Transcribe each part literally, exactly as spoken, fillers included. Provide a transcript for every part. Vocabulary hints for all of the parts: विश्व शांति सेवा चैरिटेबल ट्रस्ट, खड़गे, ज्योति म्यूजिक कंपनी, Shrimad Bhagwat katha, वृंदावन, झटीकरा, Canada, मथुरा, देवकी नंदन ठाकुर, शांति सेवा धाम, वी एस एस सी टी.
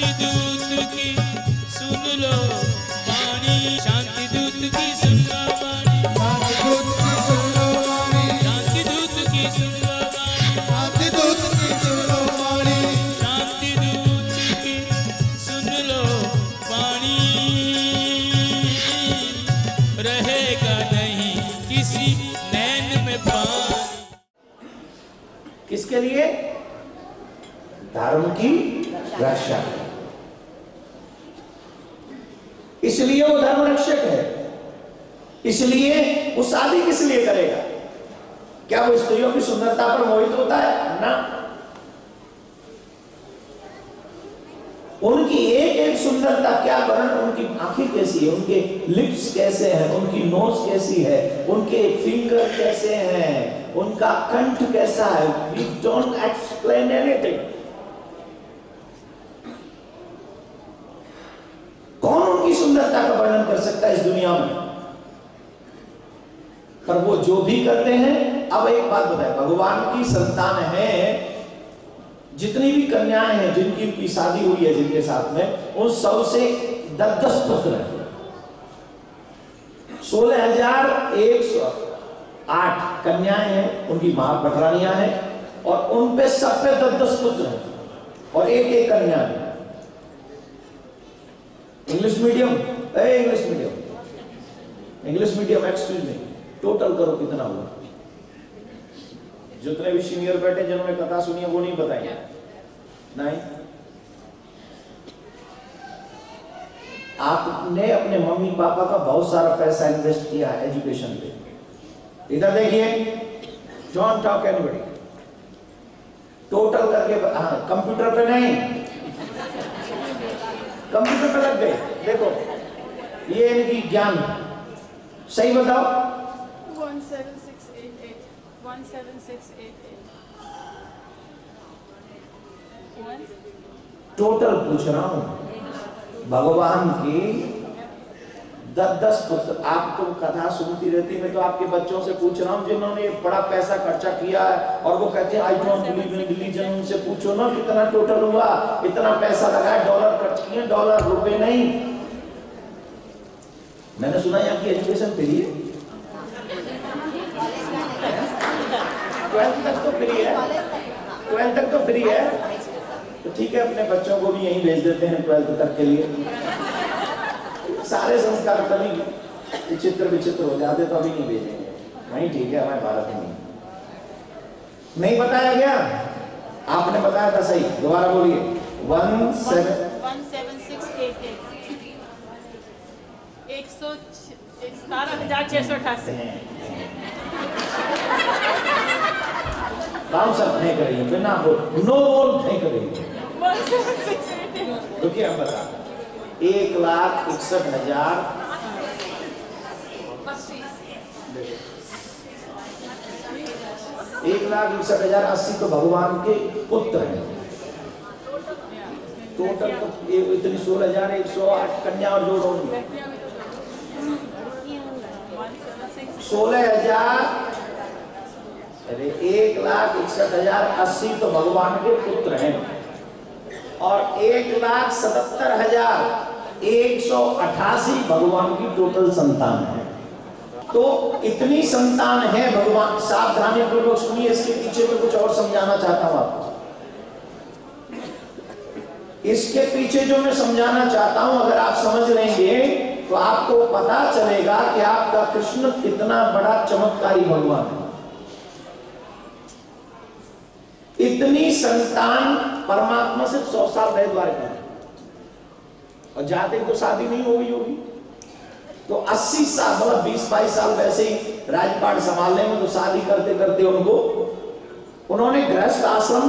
शांति दूत की सुन लो वाणी, शांति दूत की सुन लो वाणी, शांति दूत की सुन लो वाणी, शांति दूत की सुन लो वाणी, शांति दूत की सुन लो वाणी, शांति दूत की सुन लो वाणी। रहेगा नहीं किसी नैन में पानी। किसके लिए? धर्म की रक्षा। इसलिए वो धर्म रक्षक है। इसलिए वो शादी किस लिए करेगा? क्या वो स्त्रियों की सुंदरता पर मोहित होता है? ना, उनकी एक एक सुंदरता, क्या वर्ण, उनकी आंखें कैसी है, उनके लिप्स कैसे हैं, उनकी नोज कैसी है, उनके फिंगर कैसे हैं, उनका कंठ कैसा है, वी डोंट एक्सप्लेन एनीथिंग। कौन उनकी सुंदरता का वर्णन कर सकता है इस दुनिया में? पर वो जो भी करते हैं, अब एक बात बताए, भगवान की संतान है, जितनी भी कन्याएं हैं जिनकी उनकी शादी हुई है जिनके साथ में, उन सौ से दस दस पुत्र हैं, सोलह हजार एक सौ आठ कन्याएं हैं, उनकी मां पटरानियां हैं, और उनपे सब पे दस दस पुत्र हैं और एक एक कन्या है। इंग्लिश मीडियम ए English medium English medium excuse me, total करो कितना हुआ। जितने भी सीनियर बैठे जिन्होंने कथा सुनी है वो नहीं बताएंगे, नहीं। आपने अपने मम्मी पापा का बहुत सारा पैसा इन्वेस्ट किया है एजुकेशन पे। इधर देखिए, डोंट टॉक एनीबडी, टोटल करके। हाँ, कंप्यूटर पे नहीं, कंप्यूटर पे लग गए। देखो ये इनकी ज्ञान सही बताओ। टोटल पूछ रहा हूं। भगवान की दस दस पुत्र। आप तो कथा सुनती रहती, मैं तो आपके बच्चों से पूछ रहा हूं जिन्होंने बड़ा पैसा खर्चा किया है और वो कहते हैं I don't believe in religion. उनसे पूछो ना कितना टोटल हुआ, इतना पैसा लगाया, डॉलर खर्च किए, डॉलर रुपए नहीं। मैंने सुना यहाँ की एजुकेशन फ्री है, ट्वेल्थ तक तो फ्री है, ट्वेल्थ तक तो फ्री है। तो ठीक है, अपने बच्चों को भी यहीं भेज देते हैं ट्वेल्थ तक के लिए। सारे संस्कार कभी चित्र विचित्र हो जाते तो अभी नहीं भेजेंगे, नहीं ठीक है, हमारे भारत में नहीं बताया गया। आपने बताया था सही, दोबारा बोलिए। One seven one seven six eight eight एक सौ सतारह हजार छह सौ अठासी। बाउंस अप नहीं करिए, बिना नो बोल नहीं करिए। तो क्या बता, एक लाख इकसठ हजार एक लाख इकसठ हजार अस्सी तो भगवान के पुत्र हैं। टोटल तो इतनी सोलह हजार एक सौ आठ कन्या और जोड़ होंगे सोलह हजार। अरे एक लाख इकसठ हजार अस्सी तो भगवान के पुत्र हैं और एक लाख सतहत्तर हजार एक सौ अठासी भगवान की टोटल संतान है। तो इतनी संतान है भगवान। सावधानी पूर्वक सुनिए, इसके पीछे में कुछ और समझाना चाहता हूं आपको। इसके पीछे जो मैं समझाना चाहता हूं, अगर आप समझ लेंगे तो आपको पता चलेगा कि आपका कृष्ण कितना बड़ा चमत्कारी भगवान है। इतनी संतान परमात्मा सिर्फ सौ साल रहे द्वारिका में, और जाते तो शादी नहीं हो गई होगी, तो अस्सी साल मतलब बीस बाईस साल वैसे ही राजपाट संभालने में, तो शादी करते करते उनको उन्होंने गृहस्थ आश्रम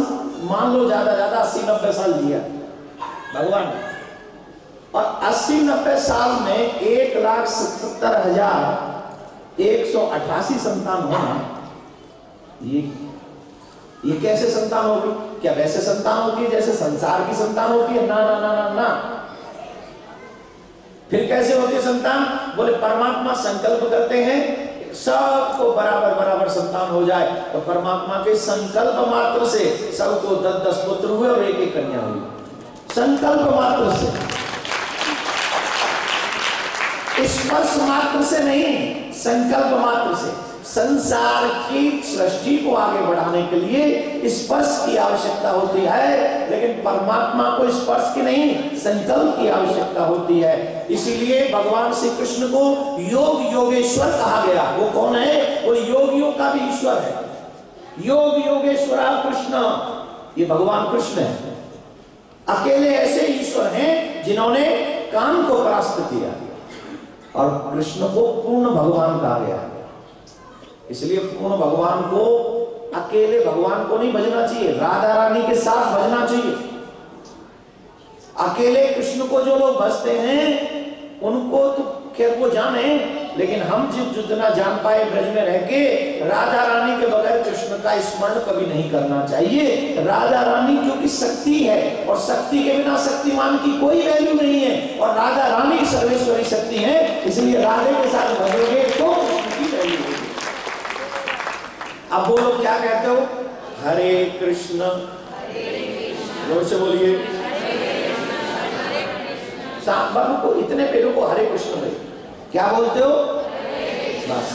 मान लो ज्यादा ज्यादा अस्सी नब्बे साल दिया भगवान। और अस्सी नब्बे साल में एक लाख सत्तर हजार एक सौ अठासी संतान होना, ये ये कैसे संतान होगी? क्या वैसे संतान होती है जैसे संसार की संतान होती है? ना ना ना ना ना। फिर कैसे होती है संतान? बोले परमात्मा संकल्प करते हैं सबको बराबर बराबर संतान हो जाए, तो परमात्मा के संकल्प मात्र से सबको दस दस पुत्र हुए और एक एक कन्या हुई। संकल्प मात्र से, स्पर्श मात्र से नहीं, संकल्प मात्र से संसार की सृष्टि को आगे बढ़ाने के लिए स्पर्श की आवश्यकता होती है, लेकिन परमात्मा को स्पर्श की नहीं, संकल्प की आवश्यकता होती है। इसीलिए भगवान श्री कृष्ण को योग योगेश्वर कहा गया। वो कौन है? वो योगियों का भी ईश्वर है। योग योगेश्वर कृष्ण, ये भगवान कृष्ण है। अकेले ऐसे ईश्वर हैं जिन्होंने काम को परास्त किया और कृष्ण को पूर्ण भगवान कहा गया। इसलिए पूर्ण भगवान को, अकेले भगवान को नहीं भजना चाहिए, राधा रानी के साथ भजना चाहिए। अकेले कृष्ण को जो लोग भजते हैं उनको तो खैर वो जाने, लेकिन हम जित जितना जान पाए ब्रज में रह के राधा रानी के बगैर कृष्ण का स्मरण कभी नहीं करना चाहिए। राधा रानी क्योंकि शक्ति है और शक्ति के बिना शक्तिमान की कोई वैल्यू नहीं है, और राधा रानी सर्वेश्वरी शक्ति है। इसलिए राधे के साथ भजोगे तो अब बोलो क्या कहते हो? हरे कृष्ण, जोर से बोलिए। बाबू को इतने पेड़ों को हरे कृष्ण भाई क्या बोलते हो? बस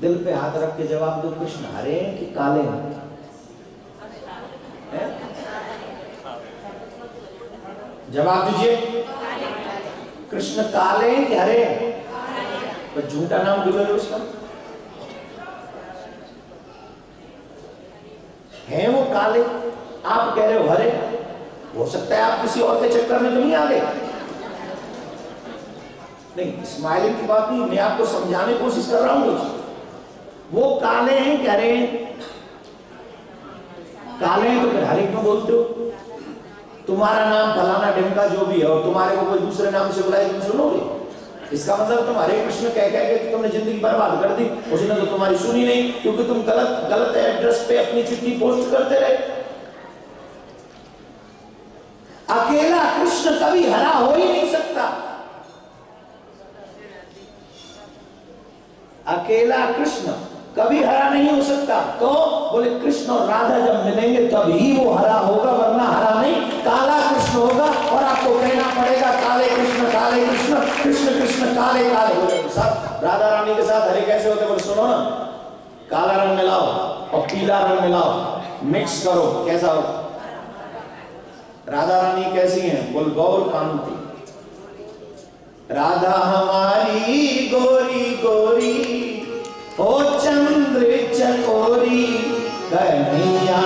दिल पे हाथ रख के जवाब दो, कृष्ण हरे हैं कि काले हैं? जवाब दीजिए, कृष्ण काले हैं कि हरे हैं? पर झूठा नाम बोलो उसका। हैं वो काले, आप कह रहे हो हरे। हो सकता है आप किसी और के चक्कर में तो नहीं आ गए। नहीं, स्माइलिंग की बात नहीं, मैं आपको समझाने की कोशिश कर रहा हूं। वो काले हैं कह रहे हैं, काले हैं तो फिर हरे क्यों बोलते हो? तुम्हारा नाम फलाना ढंका जो भी है और तुम्हारे को कोई दूसरे नाम से बुलाए तुम सुनोगे? इसका मतलब तुम हरे कृष्ण कह कह के तुमने जिंदगी बर्बाद कर दी। उसने तो तुम्हारी सुनी नहीं, क्योंकि तुम गलत गलत एड्रेस पे अपनी चिट्ठी पोस्ट करते रहे। अकेला कृष्ण कभी हरा हो ही नहीं सकता। अकेला कृष्ण कभी हरा नहीं हो सकता। तो बोले कृष्ण और राधा जब मिलेंगे तभी वो हरा होगा, वरना हरा नहीं, काला कृष्ण होगा। और आपको कहना पड़ेगा काले कृष्ण, काले कृष्ण, कृष्ण कृष्ण, काले काले। सब राधा रानी के साथ हरे कैसे होते? बोले सुनो ना, काला रंग मिलाओ और पीला रंग मिलाओ, मिक्स करो, कैसा हो? राधा रानी कैसी है? बोल गौर कांति। राधा हमारी गोरी गोरी ओ चंद्र चकोरी, कन्हैया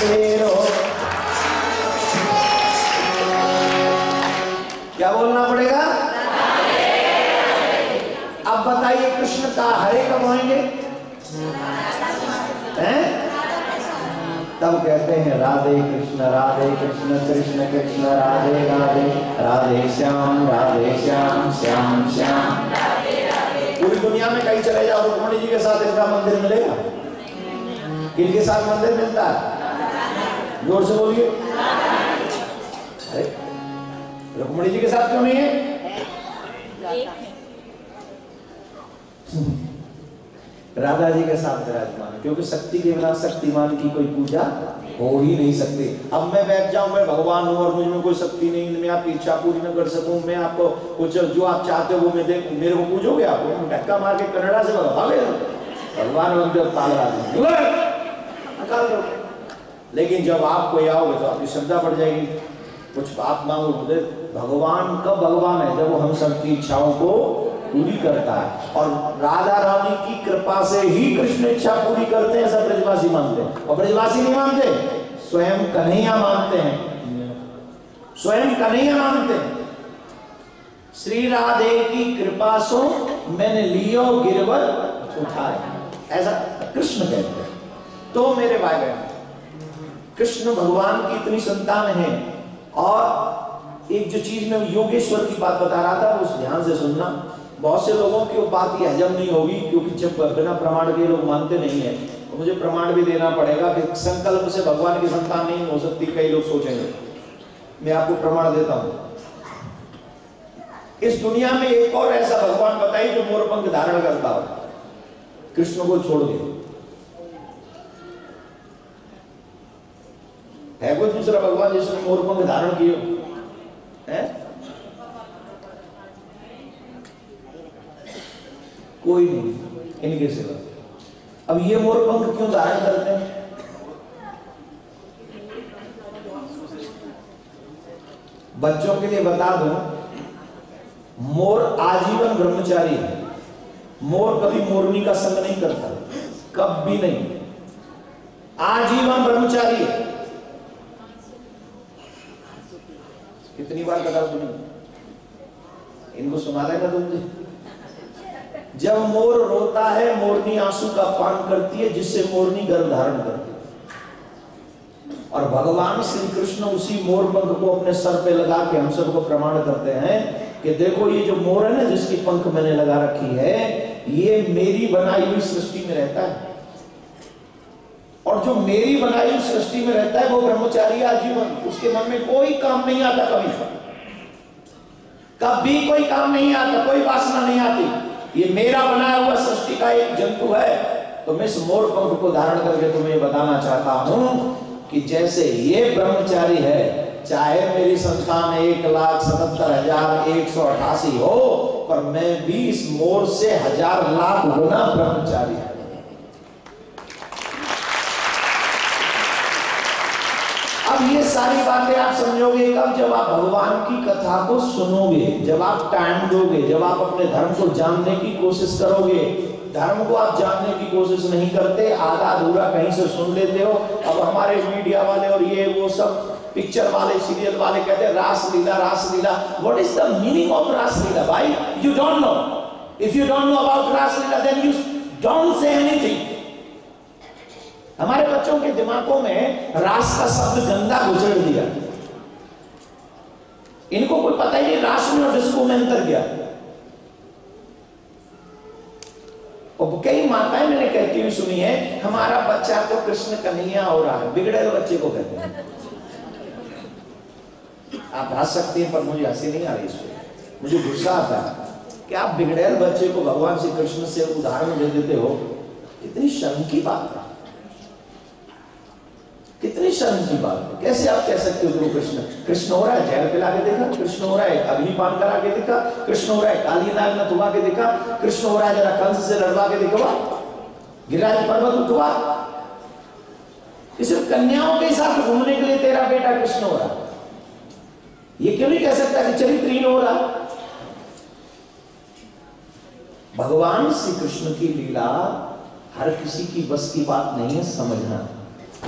तेरो तब कहते हैं राधे कृष्ण, राधे कृष्ण, कृष्ण कृष्ण, राधे राधे, राधे श्याम, राधे श्याम, श्याम श्याम। पूरी दुनिया में कहीं चले जाओ, रुक्मिणी जी के साथ इनका मंदिर मिलेगा? किनके साथ मंदिर मिलता है? जोर से बोलिए। अरे रुक्मिणी जी के साथ क्यों नहीं है? राधा जी के साथ विराजमान, क्योंकि शक्ति के बिना शक्तिमान की कोई पूजा हो ही नहीं सकती। अब मैं बैठ जाऊं, मैं भगवान हूं और मुझमें कोई शक्ति नहीं, मैं आपकी इच्छा पूरी न कर सकूं, मैं आपको कुछ जो आप चाहते हो वो मैं देखूं, मेरे को पूजोगे आप? धक्का मार के कनाडा से भागे भगवान मंदिर। लेकिन जब आप कोई आओगे तो आपकी श्रद्धा बढ़ जाएगी, कुछ बात मांगो। भगवान कब भगवान है? जब वो हम सबकी इच्छाओं को पूरी करता है और राधा रानी की कृपा से ही कृष्ण इच्छा पूरी करते हैं, सब ब्रजवासी मानते हैं। और ब्रजवासी नहीं मानते, स्वयं कन्हैया मानते हैं, स्वयं कन्हैया मानते हैं। श्री राधे की कृपा सो मैंने लियो गिरवर उठाया, ऐसा कृष्ण कहते हैं। तो मेरे भाई बहन, कृष्ण भगवान की इतनी संतान है। और एक जो चीज में योगेश्वर की बात बता रहा था, उस ध्यान से सुनना। बहुत से लोगों की वो बात ये हजम नहीं होगी, क्योंकि जब बिना प्रमाण के लोग मानते नहीं है, तो मुझे प्रमाण भी देना पड़ेगा कि संकल्प से भगवान की संतान नहीं हो सकती, कई लोग सोचेंगे। मैं आपको प्रमाण देता हूं, इस दुनिया में एक और ऐसा भगवान बताइए जो मोरपंख धारण करता हो, कृष्ण को छोड़ दे। है कोई दूसरा भगवान जिसने मोरपंख धारण किए है? कोई नहीं इनके सिवा। अब ये मोरपंख क्यों धारण करते हैं? बच्चों के लिए बता दो, मोर आजीवन ब्रह्मचारी है। मोर कभी मोरनी का संग नहीं करता, कभी नहीं, आजीवन ब्रह्मचारी है। कितनी बार कथा सुनी, इनको सुना देगा तुमसे। जब मोर रोता है, मोरनी आंसू का पान करती है, जिससे मोरनी गर्भ धारण करती है। और भगवान श्री कृष्ण उसी मोरपंख को अपने सर पे लगा के हम सबको प्रमाण करते हैं कि देखो, ये जो मोर है ना, जिसकी पंख मैंने लगा रखी है, ये मेरी बनाई हुई सृष्टि में रहता है। और जो मेरी बनाई हुई सृष्टि में रहता है वो ब्रह्मचारी आजीवन, उसके मन में कोई काम नहीं आता, कभी कभी कोई काम नहीं आता, कोई वासना नहीं आती। ये मेरा बनाया हुआ सृष्टि का एक जंतु है। तो मैं इस मोर पंख को धारण करके तुम्हें बताना चाहता हूं कि जैसे ये ब्रह्मचारी है, चाहे मेरी संतान एक लाख सतहत्तर हजार एक सौ अठासी हो, पर मैं भी इस मोर से हजार लाख गुना ब्रह्मचारी है। अब ये सारी बातें आप समझोगे कब? जब आप भगवान की कथा को सुनोगे, जब आप टाइम दोगे, जब आप अपने धर्म को जानने की कोशिश करोगे। धर्म को आप जानने की कोशिश नहीं करते, आधा अधूरा कहीं से सुन लेते हो। अब हमारे मीडिया वाले और ये वो सब पिक्चर वाले, सीरियल वाले कहते हैं रासलीला रासलीला। What is the meaning of रासलीला? भाई you don't know. If you don't know about Raslila then you don't say anything. हमारे बच्चों के दिमागों में रास का शब्द गंदा गुजर दिया, इनको कोई पता ही नहीं रास में और डिस्को में अंतर क्या। और कई माताएं मैंने कहती हुई सुनी है, हमारा बच्चा तो कृष्ण कन्हैया हो रहा है। बिगड़े हुए बच्चे को कहते हैं। आप हंस सकते हैं, पर मुझे हंसी नहीं आ रही, इसमें मुझे गुस्सा आता है कि आप बिगड़ेल बच्चे को भगवान श्री कृष्ण से उदाहरण दे देते हो। इतनी शर्म की बात है, कितनी शर्म की बात। कैसे आप कह सकते हो गुरु कृष्ण कृष्ण हो रहा है, जहर पिला के देखा, कृष्ण हो रहा है, अग्निपान करा के देखा, कृष्ण हो रहा है, काली नाग में धुआ के देखा, कृष्ण हो रहा है, जरा कंस से लड़वा के देखा, गिरिराज पर्वत उठवा। सिर्फ कन्याओं के साथ घूमने के लिए तेरा बेटा कृष्ण हो रहा, ये क्यों नहीं कह सकता कि चरित्रहीन हो रहा? भगवान श्री कृष्ण की लीला हर किसी की बस की बात नहीं है समझना।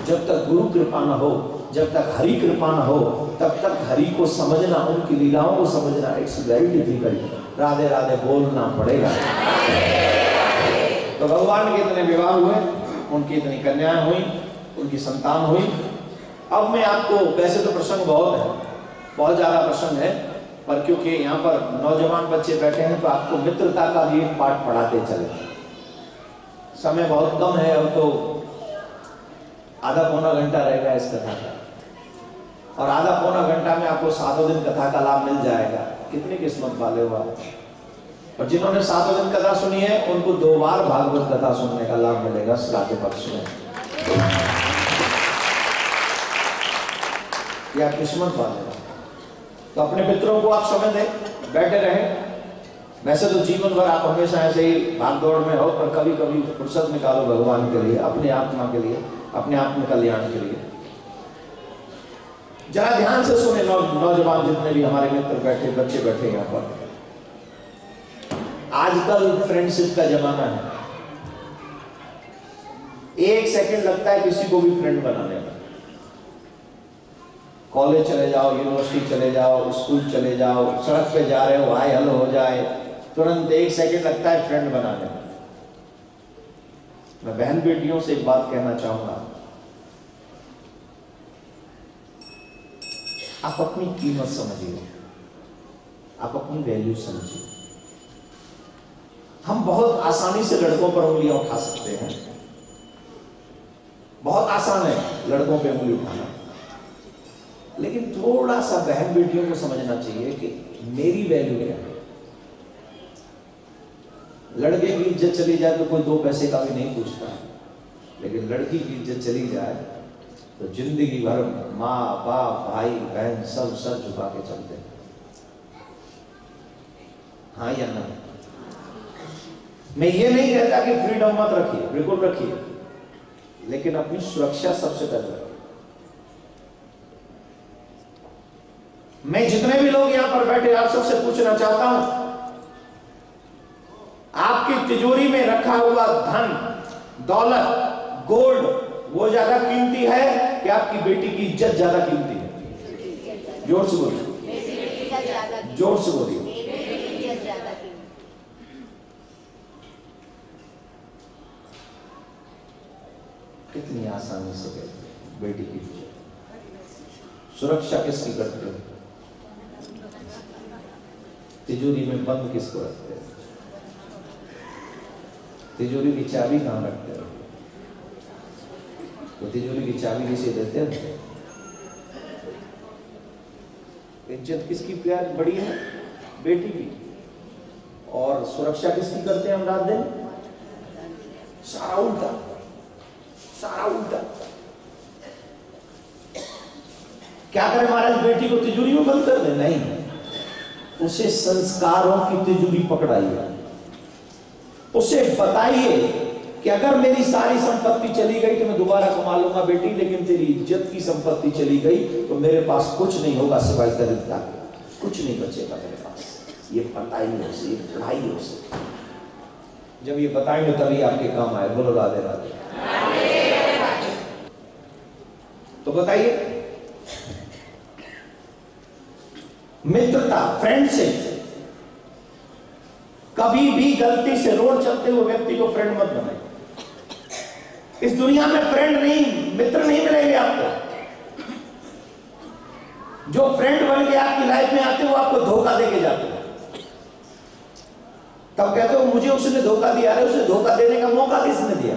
जब तक गुरु कृपा न हो, जब तक हरि कृपा न हो, तब तक हरि को समझना, उनकी लीलाओं को समझना it's very difficult. Radhe Radhe बोलना पड़ेगा। तो भगवान के इतने विवाह हुए, उनकी इतनी कन्याएं हुई, उनकी संतान हुई। अब मैं आपको, वैसे तो प्रसंग बहुत है, बहुत ज़्यादा प्रसंग है, पर क्योंकि यहाँ पर नौजवान बच्चे बैठे हैं तो आपको मित्रता का भी एक पाठ पढ़ाते चले। समय बहुत कम है, अब तो आधा पौना घंटा रहेगा इस कथा का, और आधा पौना घंटा में आपको सातों दिन कथा का लाभ मिल जाएगा। कितनी किस्मत वाले हुआ। और जिन्होंने सातों दिन कथा सुनी है उनको दो बार भागवत कथा सुनने का लाभ मिलेगा श्राद्ध पक्ष में। या किस्मत वाले। तो अपने मित्रों को आप समय दें, बैठे रहें। वैसे तो जीवन भर आप हमेशा ऐसे ही भागदौड़ में हो, पर कभी कभी फुर्सत निकालो भगवान के लिए, अपने आत्मा के लिए, अपने आत्म कल्याण के लिए। जरा ध्यान से सुने नौजवान, जितने भी हमारे मित्र बैठे, बच्चे बैठे यहाँ पर, आजकल फ्रेंडशिप का जमाना है, एक सेकंड लगता है किसी को भी फ्रेंड बनाने में। कॉलेज चले जाओ, यूनिवर्सिटी चले जाओ, स्कूल चले जाओ, सड़क पे जा रहे हो, हाय हेलो हो जाए, तुरंत एक सेकंड लगता है फ्रेंड बनाने में। मैं बहन बेटियों से एक बात कहना चाहूंगा, आप अपनी कीमत समझिए, आप अपनी वैल्यू समझिए। हम बहुत आसानी से लड़कों पर उंगलियां उठा सकते हैं, बहुत आसान है लड़कों पे उंगली उठाना, लेकिन थोड़ा सा बहन बेटियों को समझना चाहिए कि मेरी वैल्यू क्या है। लड़के की इज्जत चली जाए तो कोई दो पैसे का भी नहीं पूछता, लेकिन लड़की की इज्जत चली जाए तो जिंदगी भर माँ बाप भाई बहन सब सब झुका के चलते हैं। हाँ या ना? मैं ये नहीं कहता कि फ्रीडम मत रखिए, बिल्कुल रखिए, लेकिन अपनी सुरक्षा सबसे पहले। मैं जितने भी लोग यहां पर बैठे आप सबसे पूछना चाहता हूं, आपकी तिजोरी में रखा हुआ धन, दौलत, गोल्ड, वो ज्यादा कीमती है कि आपकी बेटी की इज्जत ज्यादा कीमती है? जोर से बोलिए, जोर से बोलिए। कितनी आसानी से बेटी की सुरक्षा किसकी करते हो? तिजोरी में बंद किसको रखते हो? तिजोरी की चाबी कहां रखते हो? तो तिजोरी की चाबी किसे देते हैं? इज्जत किसकी प्यार बड़ी है? बेटी की। और सुरक्षा किसकी करते हैं हम रात दिन? सारा उल्टा, सारा उल्टा। क्या करें महाराज, बेटी को तिजोरी में बंद कर दे? नहीं, उसे संस्कारों की तिजोरी पकड़ाइए, उसे बताइए कि अगर मेरी सारी संपत्ति चली गई तो मैं दोबारा कमा लूंगा बेटी, लेकिन तेरी इज्जत की संपत्ति चली गई तो मेरे पास कुछ नहीं होगा सिवाय दरिद्रता के, कुछ नहीं बचेगा मेरे पास। ये बताइए उसे, ये पढ़ाइए उसे। जब ये बताएंगे तभी आपके काम आए। बोलो राधे राधे। तो बताइए, मित्रता, फ्रेंडशिप। कभी भी गलती से रोड चलते हुए व्यक्ति को फ्रेंड मत बनाइए। इस दुनिया में फ्रेंड नहीं, मित्र नहीं मिलेंगे आपको। जो फ्रेंड बन के आपकी लाइफ में आते हो आपको धोखा देके जाते हो, तब कहते हो मुझे उसने धोखा दिया। अरे उसे धोखा देने का मौका किसने दिया?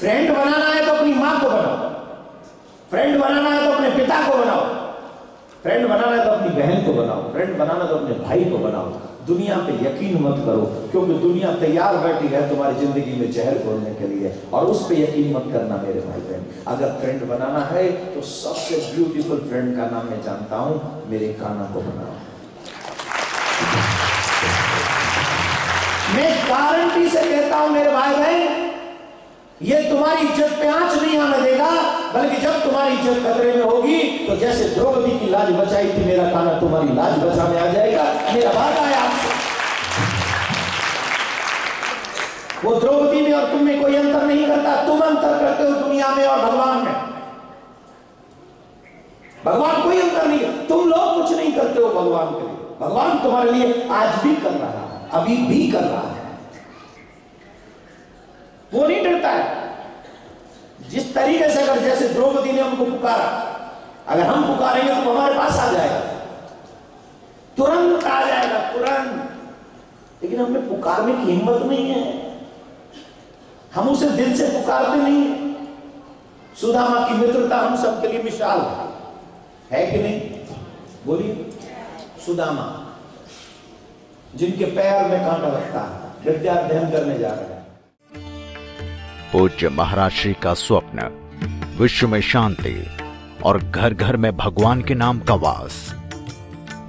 फ्रेंड बनाना है तो अपनी मां को बनाओ, फ्रेंड बनाना है तो अपने पिता को बनाओ, फ्रेंड बनाना है तो अपनी बहन को बनाओ, फ्रेंड बनाना तो अपने भाई को बनाओ। दुनिया पे यकीन मत करो, क्योंकि दुनिया तैयार बैठी है तुम्हारी जिंदगी में जहर घोलने के लिए, और उस पे यकीन मत करना मेरे भाई बहन। अगर फ्रेंड बनाना है तो सबसे ब्यूटीफुल फ्रेंड का नाम मैं जानता हूं, मेरे कान्हा को बनाओ। मैं गारंटी से कहता हूं मेरे भाई बहन, ये तुम्हारी इज्जत पे आंच नहीं आने देगा, बल्कि जब तुम्हारी इज्जत खतरे में होगी तो जैसे द्रौपदी की लाज बचाई थी मेरा कान्हा, तुम्हारी लाज बचाने आ जाएगा। मेरा वादा है आपसे, वो द्रौपदी में और तुम में कोई अंतर नहीं करता। तुम अंतर करते हो दुनिया में और भगवान में, भगवान कोई अंतर नहीं है। तुम लोग कुछ नहीं करते हो भगवान के लिए, भगवान तुम्हारे लिए आज भी कर रहा है, अभी भी कर रहा है। वो नहीं डरता है। जिस तरीके से अगर जैसे द्रौपदी ने हमको पुकारा, अगर हम पुकारेंगे तो हमारे पास आ जाएगा, तुरंत आ जाएगा, तुरंत। लेकिन हमें पुकारने की हिम्मत नहीं है, हम उसे दिल से पुकारते नहीं है। सुदामा की मित्रता हम सबके लिए मिसाल है, है कि नहीं? बोलिए। सुदामा जिनके पैर में कांटा लगता है, विद्या अध्ययन करने जा रहे हैं। पूज्य महाराज श्री का स्वप्न, विश्व में शांति और घर घर में भगवान के नाम का वास,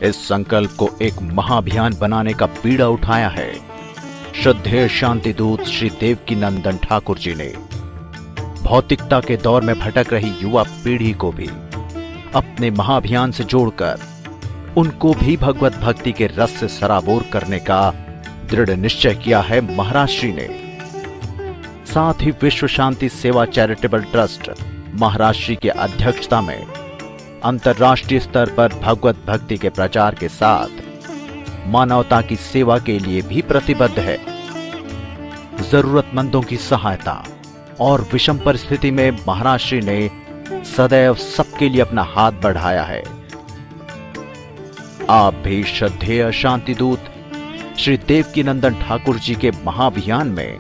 इस संकल्प को एक महाअभियान बनाने का बीड़ा उठाया है श्रद्धेय शांति दूत श्री देवकी नंदन ठाकुर जी ने। भौतिकता के दौर में भटक रही युवा पीढ़ी को भी अपने महाअभियान से जोड़कर उनको भी भगवत भक्ति के रस से सराबोर करने का दृढ़ निश्चय किया है महाराज श्री ने। साथ ही विश्व शांति सेवा चैरिटेबल ट्रस्ट महाराज श्री की अध्यक्षता में अंतर्राष्ट्रीय स्तर पर भगवत भक्ति के प्रचार के साथ मानवता की सेवा के लिए भी प्रतिबद्ध है। जरूरतमंदों की सहायता और विषम परिस्थिति में महाराज श्री ने सदैव सबके लिए अपना हाथ बढ़ाया है। आप भी श्रद्धेय शांतिदूत श्री देवकी नंदन ठाकुर जी के महाअभियान में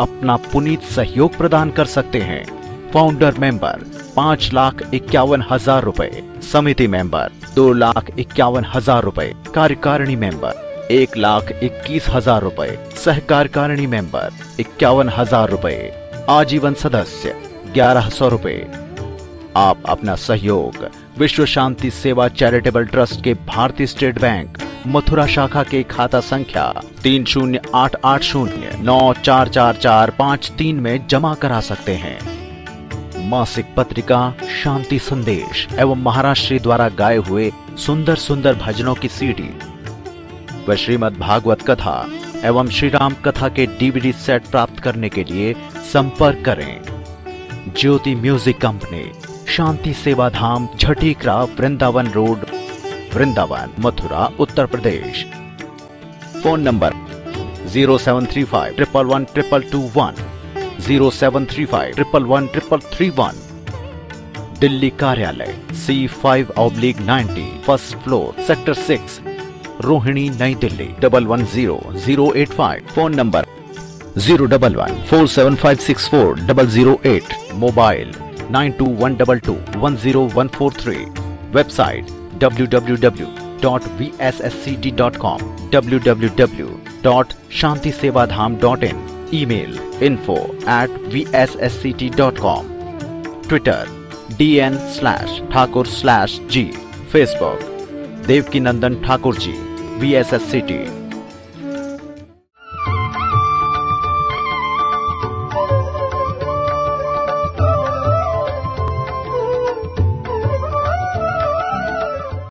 अपना पुनीत सहयोग प्रदान कर सकते हैं। फाउंडर मेंबर पांच लाख इक्यावन हजार रुपए, समिति मेंबर दो लाख इक्यावन हजार रुपए, कार्यकारिणी मेंबर एक लाख इक्कीस हजार रुपए, सह कार्यकारिणी मेंबर इक्यावन हजार रुपए, आजीवन सदस्य ग्यारह सौ रुपए। आप अपना सहयोग विश्व शांति सेवा चैरिटेबल ट्रस्ट के भारतीय स्टेट बैंक मथुरा शाखा के खाता संख्या तीन शून्य आठ आठ शून्य नौ चार चार चार पाँच तीन में जमा करा सकते हैं। मासिक पत्रिका शांति संदेश एवं महाराज श्री द्वारा गाए हुए सुंदर सुंदर भजनों की सीडी व श्रीमद् भागवत कथा एवं श्री राम कथा के डीवीडी सेट प्राप्त करने के लिए संपर्क करें। ज्योति म्यूजिक कंपनी, शांति सेवा धाम, झटीकरा, वृंदावन road, वृंदावन, मथुरा, Uttar Pradesh. Phone number zero seven three five triple one triple two one, zero seven three five triple one triple three one. Delhi कार्यालय C five oblique ninety, first floor, sector six, Rohini, नई Delhi, double one zero zero eight five. Phone number zero double one four seven five six four double zero eight, mobile nine two one double to one zero one four three, website W W W dot वी एस एस सी टी dot com, W W W dot शांति सेवा धाम dot in, email info at वी एस एस सी टी dot com, Twitter D N slash Thakur slash ji, Facebook देवकी नंदन ठाकुर ji वी एस एस सी टी।